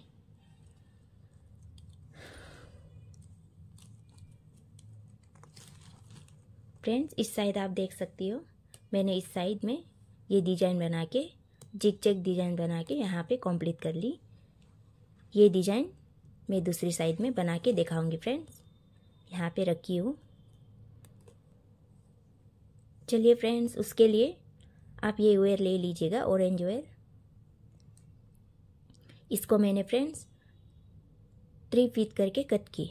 फ्रेंड्स इस साइड आप देख सकती हो, मैंने इस साइड में ये डिजाइन बना के जिग-जैग डिजाइन बना के यहाँ पे कंप्लीट कर ली। ये डिजाइन मैं दूसरी साइड में बना के दिखाऊंगी फ्रेंड्स, यहाँ पे रखी हूँ। चलिए फ्रेंड्स उसके लिए आप ये वेयर ले लीजिएगा, ऑरेंज वेयर। इसको मैंने फ्रेंड्स 3 फीट करके कट की,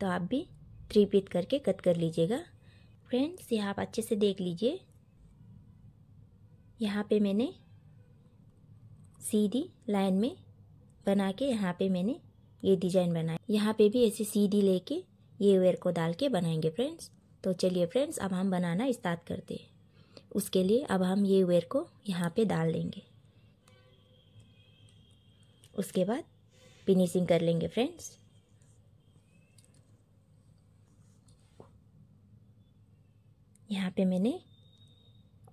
तो आप भी 3 फीट करके कट कर लीजिएगा। फ्रेंड्स यहाँ आप अच्छे से देख लीजिए, यहाँ पे मैंने सीधी लाइन में बना के यहाँ पे मैंने ये डिजाइन बनाया। यहाँ पे भी ऐसे सीधी लेके ये वेयर को डाल के बनाएंगे फ्रेंड्स। तो चलिए फ्रेंड्स अब हम बनाना स्टार्ट करते हैं। उसके लिए अब हम ये वेयर को यहाँ पे डाल देंगे, उसके बाद फिनिशिंग कर लेंगे फ्रेंड्स। यहाँ पे मैंने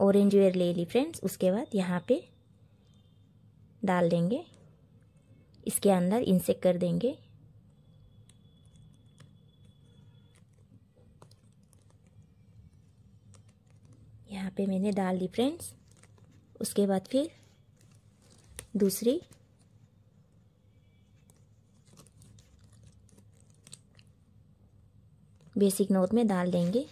ऑरेंज वेयर ले ली फ्रेंड्स, उसके बाद यहाँ पे डाल देंगे। इसके अंदर इंसेक्ट कर देंगे। यहाँ पे मैंने डाल दी फ्रेंड्स। उसके बाद फिर दूसरी बेसिक नोट में डाल देंगे।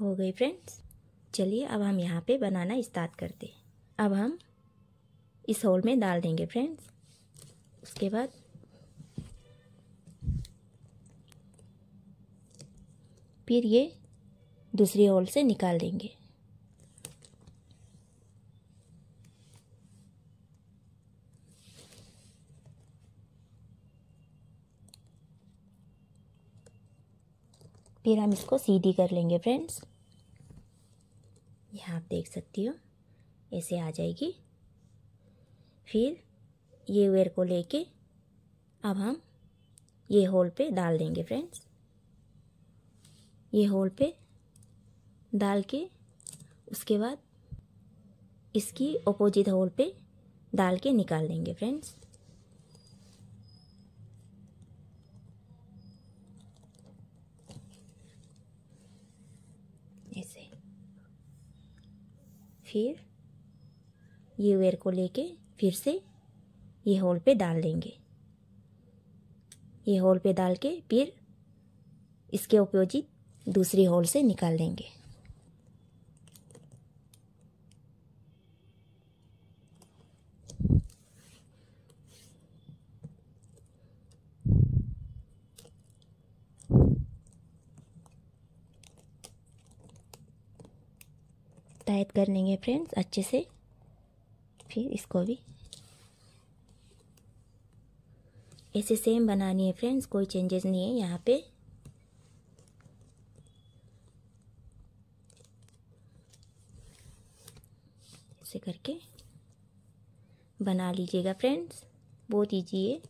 हो गई फ्रेंड्स। चलिए अब हम यहाँ पे बनाना स्टार्ट करते हैं। अब हम इस होल में डाल देंगे फ्रेंड्स। उसके बाद फिर ये दूसरी होल से निकाल देंगे। फिर हम इसको सीधी कर लेंगे फ्रेंड्स। यहाँ आप देख सकती हो ऐसे आ जाएगी। फिर ये वेयर को लेके अब हम ये होल पे डाल देंगे फ्रेंड्स। ये होल पे डाल के उसके बाद इसकी ऑपोजिट होल पे डाल के निकाल देंगे फ्रेंड्स। ऐसे फिर ये वेयर को लेके फिर से ये होल पे डाल देंगे। ये होल पे डाल के फिर इसके ऑपोजिट दूसरी होल से निकाल देंगे। टाइट कर लेंगे फ्रेंड्स अच्छे से। फिर इसको भी ऐसे सेम बनानी है फ्रेंड्स, कोई चेंजेस नहीं है यहाँ पे। ऐसे करके बना लीजिएगा फ्रेंड्स, बहुत ईजी है।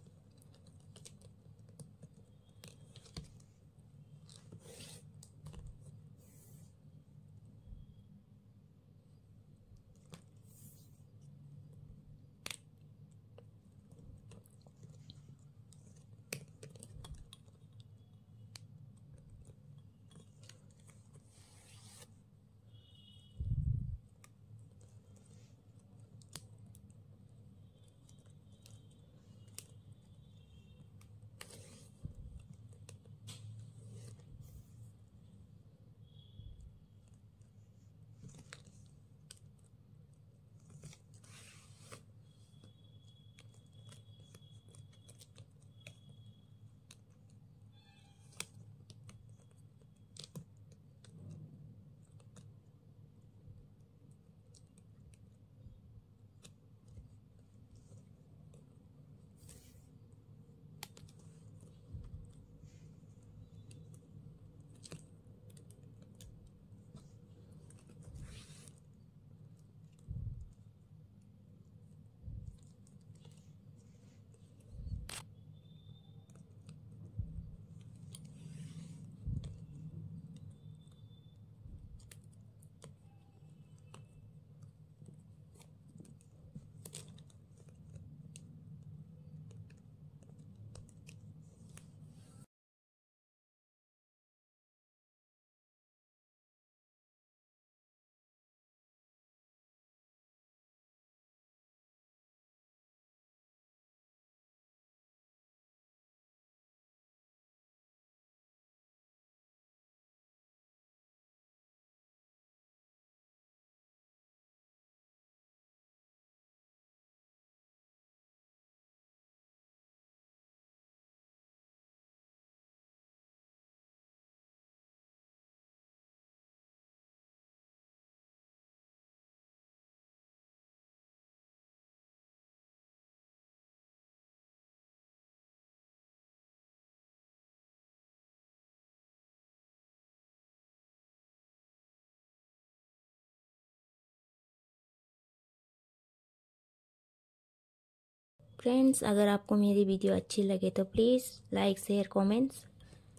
फ्रेंड्स अगर आपको मेरी वीडियो अच्छी लगे तो प्लीज़ लाइक, शेयर, कमेंट्स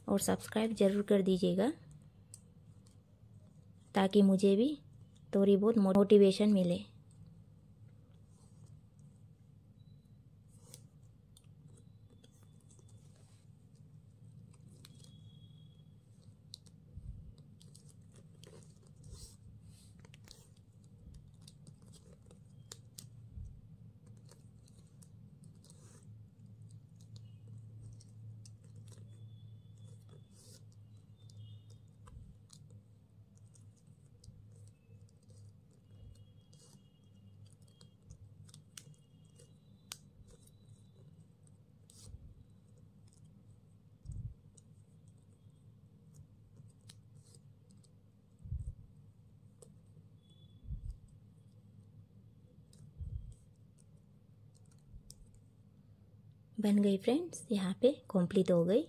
और सब्सक्राइब ज़रूर कर दीजिएगा, ताकि मुझे भी थोड़ी बहुत मोटिवेशन मिले। बन गई फ्रेंड्स, यहाँ पे कंप्लीट हो गई।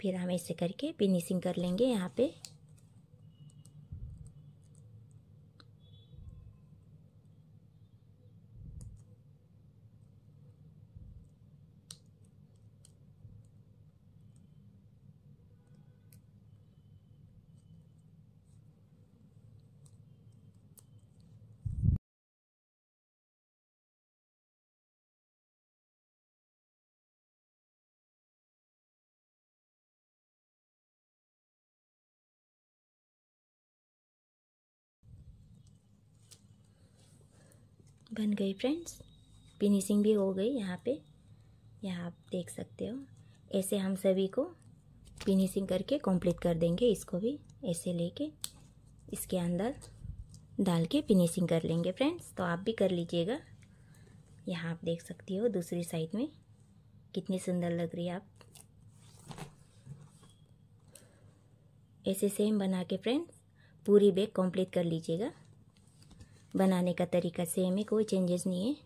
फिर हम ऐसे करके फिनिशिंग कर लेंगे यहाँ पे। बन गई फ्रेंड्स, फिनिशिंग भी हो गई यहाँ पे। यहाँ आप देख सकते हो, ऐसे हम सभी को फिनिशिंग करके कंप्लीट कर देंगे। इसको भी ऐसे लेके इसके अंदर डाल के फिनिशिंग कर लेंगे फ्रेंड्स, तो आप भी कर लीजिएगा। यहाँ आप देख सकती हो दूसरी साइड में कितनी सुंदर लग रही है। आप ऐसे सेम बना के फ्रेंड्स पूरी बैग कंप्लीट कर लीजिएगा। बनाने का तरीका सेम है, कोई चेंजेस नहीं है।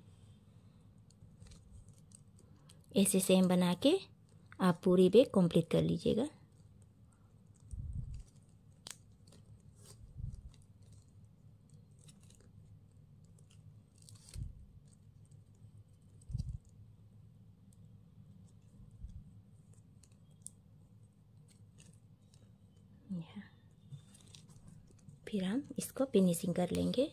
ऐसे सेम बना के आप पूरी बैग कंप्लीट कर लीजिएगा। फिर हम इसको फिनिशिंग कर लेंगे।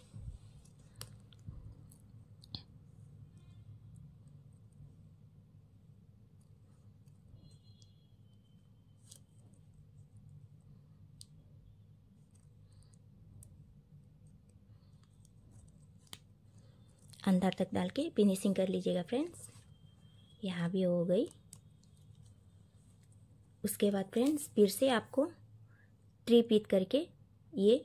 अंदर तक डाल के फिनिशिंग कर लीजिएगा फ्रेंड्स। यहाँ भी हो गई। उसके बाद फ्रेंड्स फिर से आपको रिपीट करके ये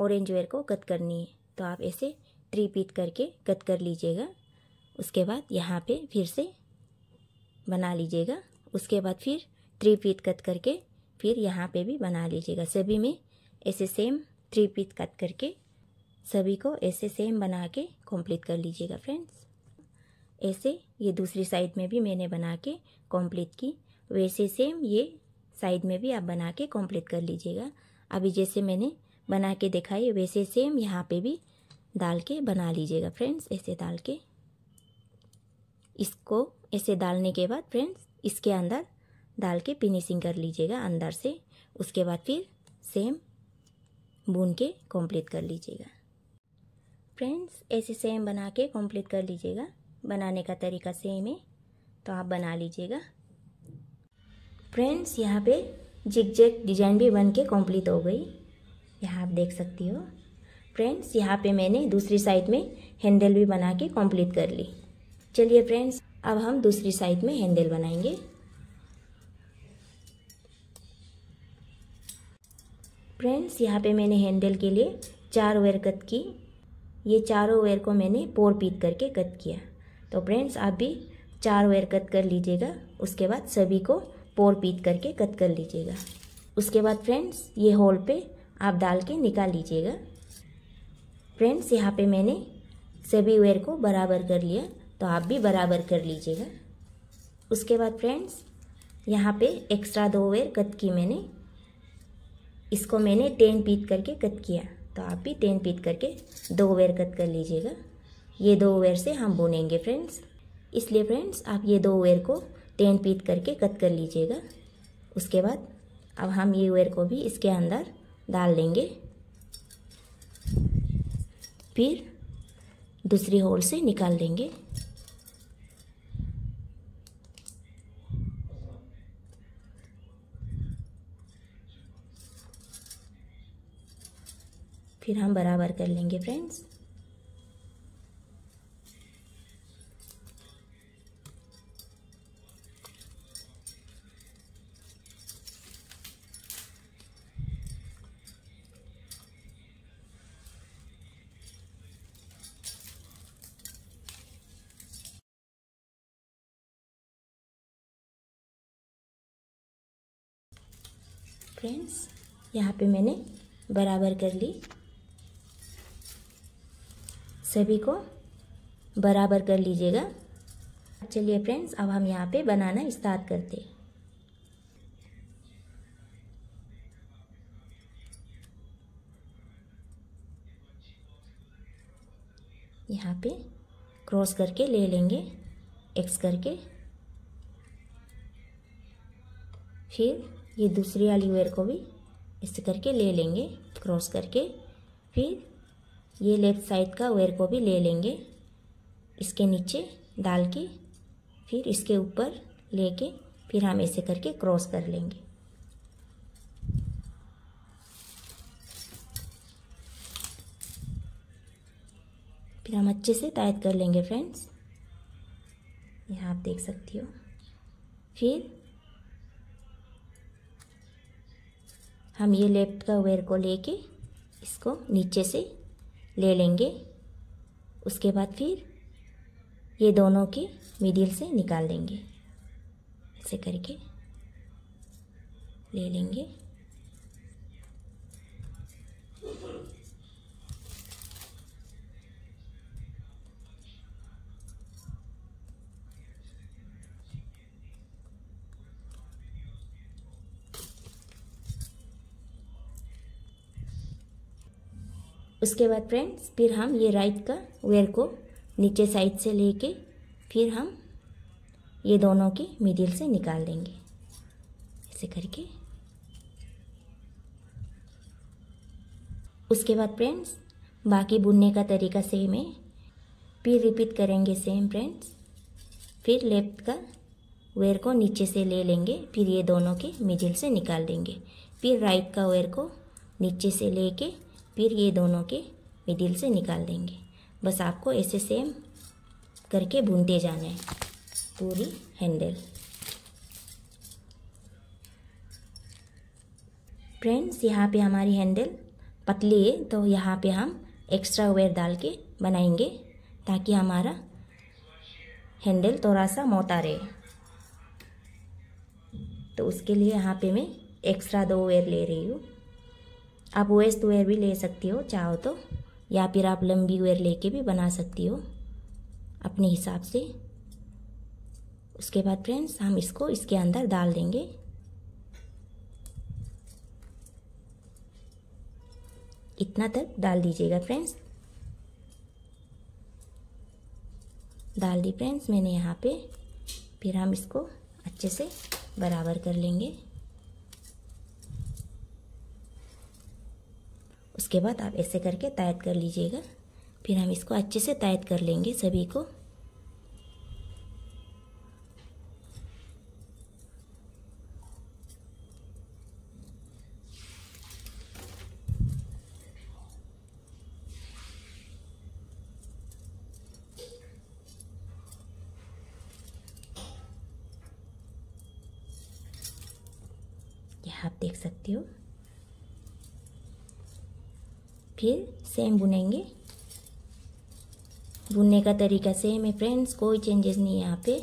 ऑरेंज वेयर को कट करनी है, तो आप ऐसे रिपीट करके कट कर लीजिएगा। उसके बाद यहाँ पे फिर से बना लीजिएगा। उसके बाद फिर रिपीट कट करके फिर यहाँ पे भी बना लीजिएगा। सभी में ऐसे सेम रिपीट कट करके सभी को ऐसे सेम बना के कंप्लीट कर लीजिएगा फ्रेंड्स। ऐसे ये दूसरी साइड में भी मैंने बना के कंप्लीट की, वैसे सेम ये साइड में भी आप बना के कंप्लीट कर लीजिएगा। अभी जैसे मैंने बना के दिखाई वैसे सेम यहाँ पे भी डाल के बना लीजिएगा फ्रेंड्स। ऐसे डाल के इसको ऐसे डालने के बाद फ्रेंड्स इसके अंदर डाल के फिनिशिंग कर लीजिएगा अंदर से। उसके बाद फिर सेम बुन के कंप्लीट कर लीजिएगा फ्रेंड्स। ऐसे सेम बना के कंप्लीट कर लीजिएगा। बनाने का तरीका सेम है, तो आप बना लीजिएगा फ्रेंड्स। यहाँ पे जिग-जैग डिजाइन भी बन के कंप्लीट हो गई, यहाँ आप देख सकती हो फ्रेंड्स। यहाँ पे मैंने दूसरी साइड में हैंडल भी बना के कंप्लीट कर ली। चलिए फ्रेंड्स, अब हम दूसरी साइड में हैंडल बनाएंगे। फ्रेंड्स यहाँ पे मैंने हैंडल के लिए 4 वेयर कट की। ये चारों वेयर को मैंने 4 पीट करके कट किया। तो फ्रेंड्स आप भी 4 वेयर कट कर लीजिएगा। उसके बाद सभी को 4 पीट करके कट कर लीजिएगा। उसके बाद फ्रेंड्स ये होल पे आप डाल के निकाल लीजिएगा। फ्रेंड्स यहाँ पे मैंने सभी वेयर को बराबर कर लिया, तो आप भी बराबर कर लीजिएगा। उसके बाद फ्रेंड्स यहाँ पे एक्स्ट्रा 2 वेयर कट की मैंने। इसको मैंने 10 पीट करके कट किया, तो आप भी 10 पीट करके 2 वेयर कट कर लीजिएगा। ये 2 वेयर से हम बुनेंगे फ्रेंड्स, इसलिए फ्रेंड्स आप ये 2 वेयर को 10 पीट करके कट कर लीजिएगा। उसके बाद अब हम ये वेयर को भी इसके अंदर डाल देंगे। फिर दूसरी होल से निकाल देंगे। फिर हम बराबर कर लेंगे फ्रेंड्स। फ्रेंड्स यहाँ पे मैंने बराबर कर ली, सभी को बराबर कर लीजिएगा। चलिए फ्रेंड्स, अब हम यहाँ पे बनाना स्टार्ट करते हैं। यहाँ पे क्रॉस करके ले लेंगे एक्स करके। फिर ये दूसरी वाली वेयर को भी ऐसे करके ले लेंगे क्रॉस करके। फिर ये लेफ्ट साइड का वेयर को भी ले लेंगे, इसके नीचे डाल के फिर इसके ऊपर लेके फिर हम ऐसे करके क्रॉस कर लेंगे। फिर हम अच्छे से टाइट कर लेंगे फ्रेंड्स, यहाँ आप देख सकती हो। फिर हम ये लेफ्ट का वेयर को लेके इसको नीचे से ले लेंगे। उसके बाद फिर ये दोनों के मिडिल से निकाल देंगे, ऐसे करके ले लेंगे। उसके बाद फ्रेंड्स फिर हम ये राइट का वेयर को नीचे साइड से लेके फिर हम ये दोनों की मिडिल से निकाल देंगे ऐसे करके। उसके बाद फ्रेंड्स बाकी बुनने का तरीका सेम है, फिर रिपीट करेंगे सेम फ्रेंड्स। फिर लेफ्ट का वेयर को नीचे से ले लेंगे, फिर ये दोनों के मिडिल से निकाल देंगे। फिर राइट का वेयर को नीचे से लेके फिर ये दोनों के मिडिल से निकाल देंगे। बस आपको ऐसे सेम करके बुनते जाना है पूरी हैंडल। फ्रेंड्स यहाँ पे हमारी हैंडल पतली है तो यहाँ पे हम एक्स्ट्रा वेयर डाल के बनाएंगे ताकि हमारा हैंडल थोड़ा सा मोटा रहे। तो उसके लिए यहाँ पे मैं एक्स्ट्रा 2 वेयर ले रही हूँ। आप वेस्ट वेयर भी ले सकती हो चाहो तो, या फिर आप लंबी वेयर लेके भी बना सकती हो अपने हिसाब से। उसके बाद फ्रेंड्स हम इसको इसके अंदर डाल देंगे। इतना तक डाल दीजिएगा फ्रेंड्स। डाल दी फ्रेंड्स मैंने यहाँ पे। फिर हम इसको अच्छे से बराबर कर लेंगे। उसके बाद आप ऐसे करके तैयार कर लीजिएगा। फिर हम इसको अच्छे से तैयार कर लेंगे सभी को। यह आप देख सकते हो। फिर सेम बुनेंगे, बुनने का तरीका सेम है फ्रेंड्स, कोई चेंजेस नहीं है यहाँ पे।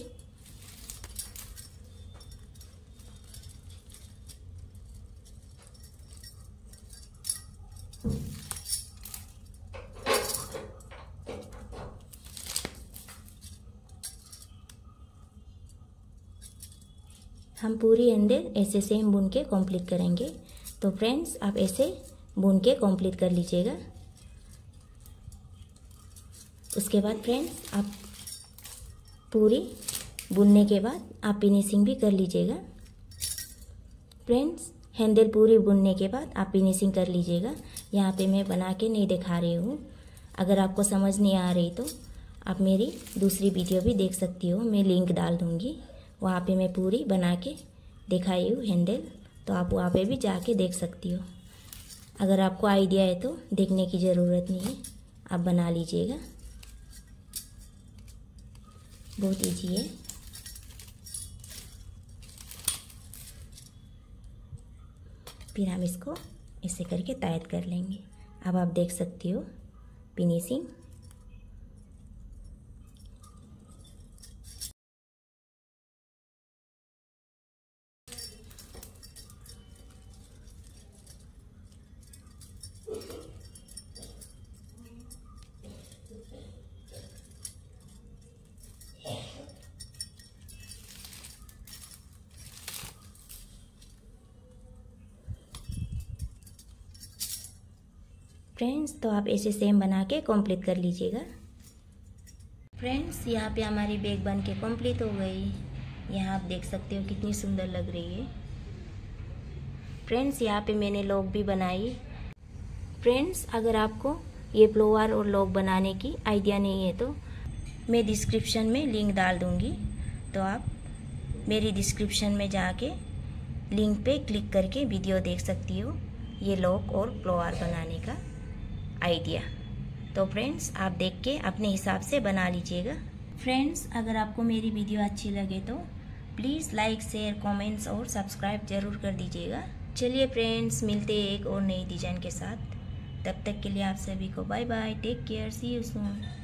हम पूरी हैंडल ऐसे सेम बुन के कॉम्प्लीट करेंगे। तो फ्रेंड्स आप ऐसे बुन के कॉम्प्लीट कर लीजिएगा। उसके बाद फ्रेंड्स आप पूरी बुनने के बाद आप फिनिशिंग भी कर लीजिएगा। फ्रेंड्स हैंडल पूरी बुनने के बाद आप फिनिशिंग कर लीजिएगा। यहाँ पे मैं बना के नहीं दिखा रही हूँ। अगर आपको समझ नहीं आ रही तो आप मेरी दूसरी वीडियो भी देख सकती हो, मैं लिंक डाल दूँगी। वहाँ पे मैं पूरी बना के दिखाई हूँ हैंडल, तो आप वहाँ पे भी जाके देख सकती हो। अगर आपको आइडिया है तो देखने की ज़रूरत नहीं है, आप बना लीजिएगा, बहुत ईजी है। फिर हम इसको ऐसे करके टाइट कर लेंगे। अब आप देख सकती हो फिनिशिंग। फ्रेंड्स तो आप ऐसे सेम बना के कॉम्प्लीट कर लीजिएगा। फ्रेंड्स यहाँ पे हमारी बैग बन के कॉम्प्लीट हो गई। यहाँ आप देख सकते हो कितनी सुंदर लग रही है। फ्रेंड्स यहाँ पे मैंने लॉक भी बनाई। फ्रेंड्स अगर आपको ये फ्लोवर और लॉक बनाने की आइडिया नहीं है तो मैं डिस्क्रिप्शन में लिंक डाल दूँगी, तो आप मेरी डिस्क्रिप्शन में जाके लिंक पे क्लिक करके वीडियो देख सकती हो ये लॉक और फ्लोवर बनाने का आइडिया। तो फ्रेंड्स आप देख के अपने हिसाब से बना लीजिएगा। फ्रेंड्स अगर आपको मेरी वीडियो अच्छी लगे तो प्लीज़ लाइक शेयर कमेंट्स और सब्सक्राइब ज़रूर कर दीजिएगा। चलिए फ्रेंड्स मिलते हैं एक और नई डिज़ाइन के साथ। तब तक के लिए आप सभी को bye bye, take care, see you soon.